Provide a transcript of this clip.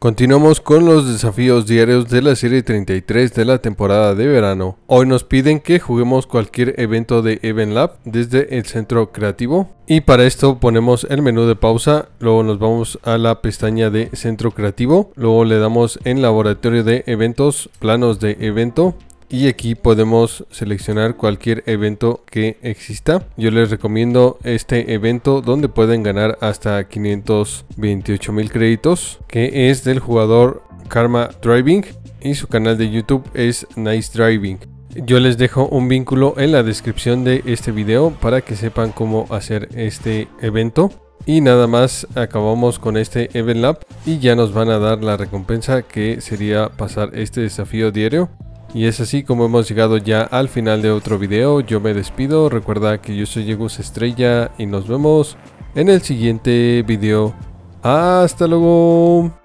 Continuamos con los desafíos diarios de la serie 33 de la temporada de verano. Hoy nos piden que juguemos cualquier evento de Event Lab desde el centro creativo. Y para esto ponemos el menú de pausa, luego nos vamos a la pestaña de centro creativo, luego le damos en laboratorio de eventos, planos de evento. Y aquí podemos seleccionar cualquier evento que exista. Yo les recomiendo este evento donde pueden ganar hasta 528,000 créditos, que es del jugador Karma Driving y su canal de YouTube es Nice Driving. Yo les dejo un vínculo en la descripción de este video para que sepan cómo hacer este evento. Y nada más, acabamos con este Event Lab y ya nos van a dar la recompensa, que sería pasar este desafío diario. Y es así como hemos llegado ya al final de otro video. Yo me despido, recuerda que yo soy Agus Estrella y nos vemos en el siguiente video. ¡Hasta luego!